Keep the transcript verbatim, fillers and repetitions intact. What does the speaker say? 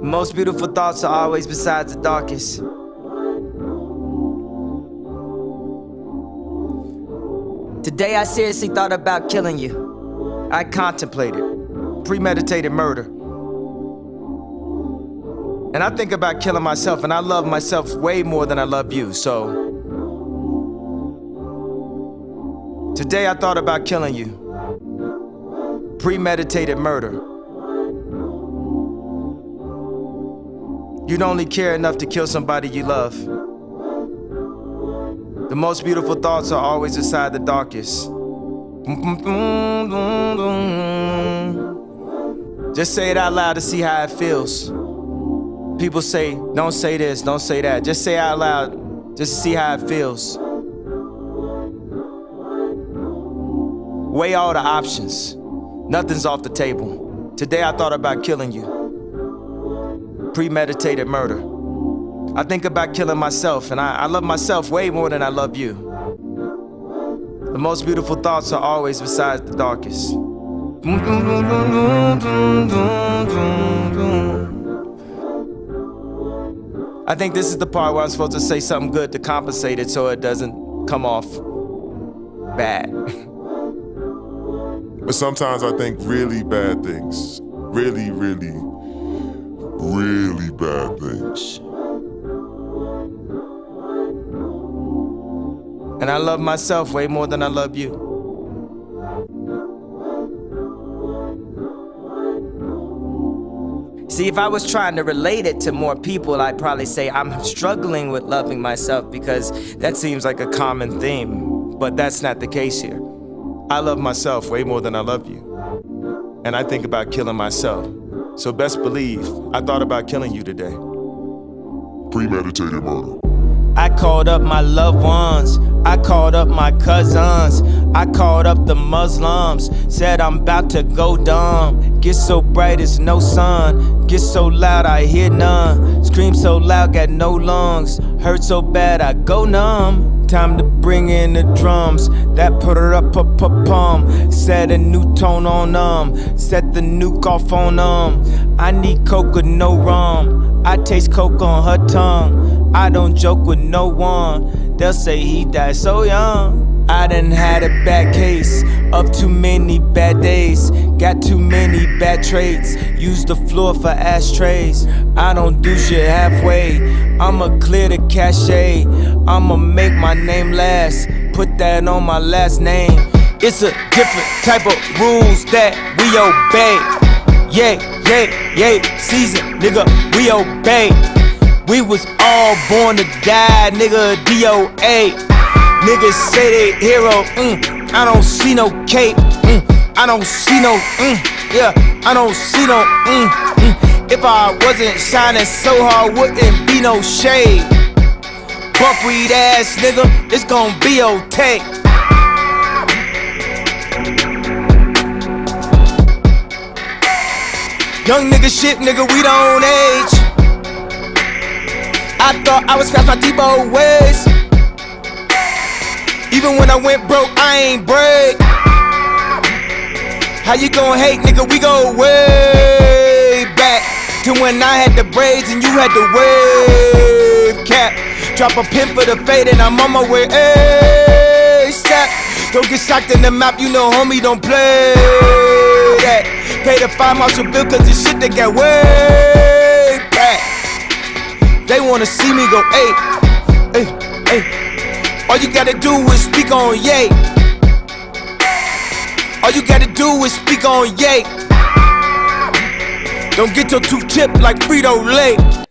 Most beautiful thoughts are always besides the darkest. Today I seriously thought about killing you. I contemplated premeditated murder. And I think about killing myself, and I love myself way more than I love you, so today I thought about killing you. Premeditated murder. You'd only care enough to kill somebody you love. The most beautiful thoughts are always beside the darkest. Just say it out loud to see how it feels. People say, don't say this, don't say that. Just say it out loud, just to see how it feels. Weigh all the options. Nothing's off the table. Today I thought about killing you. Premeditated murder. I think about killing myself, and I, I love myself way more than I love you. The most beautiful thoughts are always besides the darkest. I think this is the part where I'm supposed to say something good to compensate it so it doesn't come off bad. But sometimes I think really bad things. Really, really. Really bad things. And I love myself way more than I love you. See, if I was trying to relate it to more people, I'd probably say I'm struggling with loving myself because that seems like a common theme, but that's not the case here. I love myself way more than I love you. And I think about killing myself. So best believe, I thought about killing you today. Premeditated murder. I called up my loved ones. I called up my cousins. I called up the Muslims. Said I'm about to go dumb. Get so bright it's no sun. Get so loud I hear none. Scream so loud got no lungs. Hurt so bad I go numb. Time to bring in the drums. That put her up, up, up, pum. Set a new tone on them. Set the nuke off on them. I need coke with no rum. I taste coke on her tongue. I don't joke with no one. They'll say he died so young. I done had a bad case of too many bad days. Got too many bad traits. Use the floor for ashtrays. I don't do shit halfway. I'ma clear the cachet. I'ma make my name last. Put that on my last name. It's a different type of rules that we obey. Yeah, yeah, yeah. Season, nigga, we obey. We was all born to die, nigga, D O A. Niggas say they hero, mm, I don't see no cape, mm, I don't see no, mm, yeah, I don't see no, mm, mm. If I wasn't shining so hard, wouldn't be no shade. Bumpweed ass nigga, it's gon' be okay. Young nigga shit, nigga, we don't age. I thought I was past my Debo ways. Even when I went broke, I ain't break. How you gon' hate, nigga? We go way back to when I had the braids and you had the wave cap. Drop a pin for the fade and I'm on my way ASAP. Don't get shocked in the map, you know homie don't play that. Pay the five marshal bill cause this shit they got way back. They wanna see me go eight, eight, eight. All you gotta do is speak on yay. All you gotta do is speak on yay. Don't get your tooth chipped like Frito-Lay.